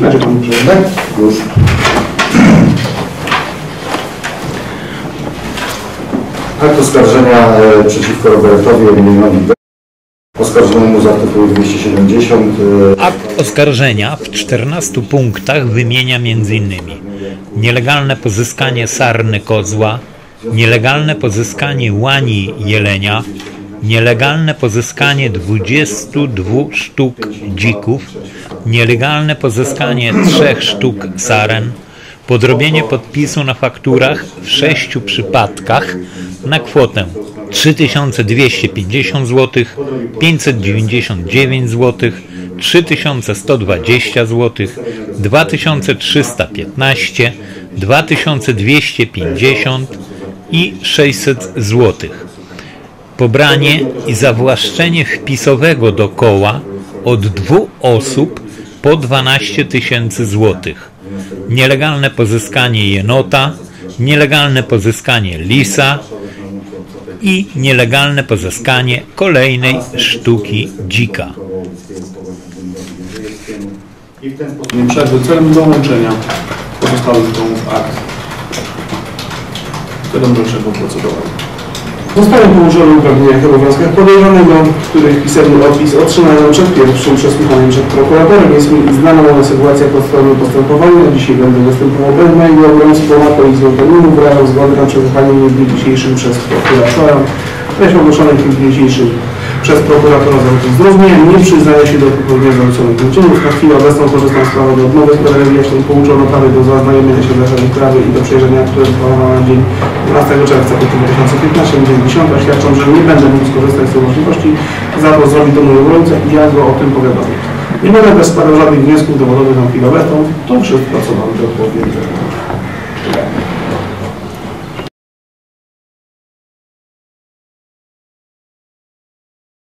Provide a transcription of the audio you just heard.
Będzie pan przewodniczący? Głos. Akt oskarżenia przeciwko Robertowi Emilianowi G. oskarżonemu z artykułu 270. Akt oskarżenia w 14 punktach wymienia m.in. nielegalne pozyskanie sarny kozła, nielegalne pozyskanie łani jelenia, nielegalne pozyskanie 22 sztuk dzików, nielegalne pozyskanie 3 sztuk saren, podrobienie podpisu na fakturach w 6 przypadkach na kwotę 3250 zł, 599 zł, 3120 zł, 2315, 2250 i 600 zł. Pobranie i zawłaszczenie wpisowego do koła od 2 osób po 12 tysięcy złotych. Nielegalne pozyskanie jenota, nielegalne pozyskanie lisa i nielegalne pozyskanie kolejnej sztuki dzika. Celem dołączenia pozostałych domów akt. Celem dalszego procedowania. Zostały położone uprawnienia i obowiązkach podejrzanego, których pisemny opis otrzymają przed pierwszym przesłuchaniem przed prokuratorem. Jest mi znana moja sytuacja podstawowego postępowania. Dzisiaj będę występował bez mojego obroństwa po ich złożeniu wyrażam zgodę na przesłuchanie w dniu dzisiejszym przez prokuratora. Treść ogłoszonej w dniu dzisiejszym przez prokuratora zawartych zrozumień nie przyznaje się do popełnienia zarzuconych czynów. Na chwilę obecną korzystam z prawa do odmowy sprawy wyjaśnień. Pouczono prawie do zaznajomienia się z zasadami prawy i do przejrzenia, które planowano na dzień 12 czerwca 2015, dzień 10. Świadczą, że nie będę mógł skorzystać z tej możliwości, za to zrobi to mój obrońca i ja go o tym powiadomię. Nie będę też składał żadnych wniosków dowodowych na chwilę obecną. To wszystko, co mam do powiedzenia.